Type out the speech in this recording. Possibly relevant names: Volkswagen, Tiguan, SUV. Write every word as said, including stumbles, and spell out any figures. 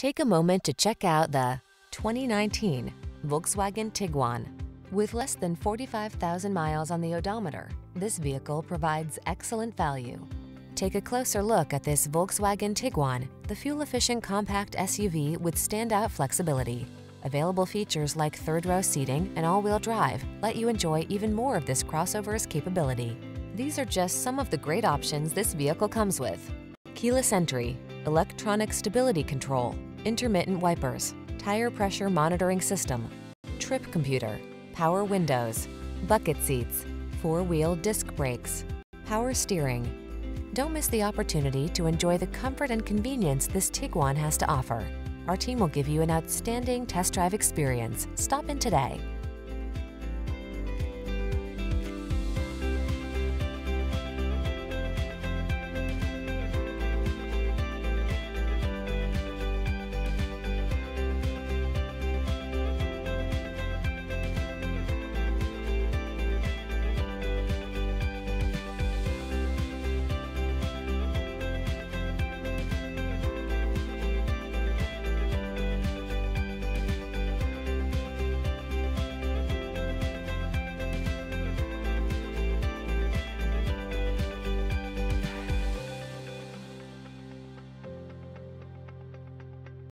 Take a moment to check out the twenty nineteen Volkswagen Tiguan. With less than forty-five thousand miles on the odometer, this vehicle provides excellent value. Take a closer look at this Volkswagen Tiguan, the fuel-efficient compact S U V with standout flexibility. Available features like third-row seating and all-wheel drive let you enjoy even more of this crossover's capability. These are just some of the great options this vehicle comes with: keyless entry, electronic stability control, intermittent wipers, tire pressure monitoring system, trip computer, power windows, bucket seats, four-wheel disc brakes, power steering. Don't miss the opportunity to enjoy the comfort and convenience this Tiguan has to offer. Our team will give you an outstanding test drive experience. Stop in today.